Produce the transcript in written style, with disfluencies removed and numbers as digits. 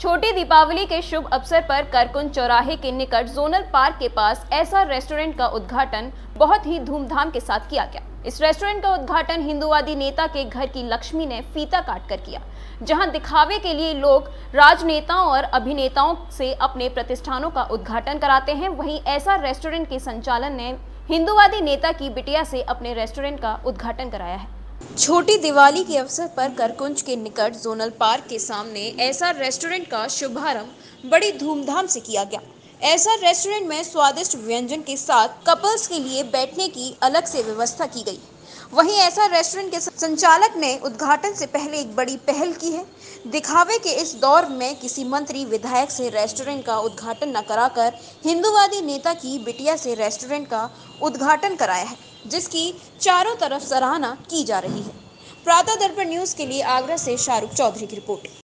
छोटी दीपावली के शुभ अवसर पर करकुन चौराहे के निकट जोनल पार्क के पास एसआर रेस्टोरेंट का उद्घाटन बहुत ही धूमधाम के साथ किया गया। इस रेस्टोरेंट का उद्घाटन हिंदुवादी नेता के घर की लक्ष्मी ने फीता काटकर किया, जहां दिखावे के लिए लोग राजनेताओं और अभिनेताओं से अपने प्रतिष्ठानों का उद्घाटन कराते हैं, वहीं एसआर रेस्टोरेंट के संचालन ने हिंदुवादी नेता की बिटिया से अपने रेस्टोरेंट का उद्घाटन कराया है। छोटी दिवाली के अवसर पर करकुंज के निकट जोनल पार्क के सामने एसआर रेस्टोरेंट का शुभारंभ बड़ी धूमधाम से किया गया। एसआर रेस्टोरेंट में स्वादिष्ट व्यंजन के साथ कपल्स के लिए बैठने की अलग से व्यवस्था की गई। वहीं एसआर रेस्टोरेंट के संचालक ने उद्घाटन से पहले एक बड़ी पहल की है। दिखावे के इस दौर में किसी मंत्री विधायक से रेस्टोरेंट का उद्घाटन न कराकर हिंदुवादी नेता की बिटिया से रेस्टोरेंट का उद्घाटन कराया है, जिसकी चारों तरफ सराहना की जा रही है। प्रात: दर्पण न्यूज के लिए आगरा से शाहरुख चौधरी की रिपोर्ट।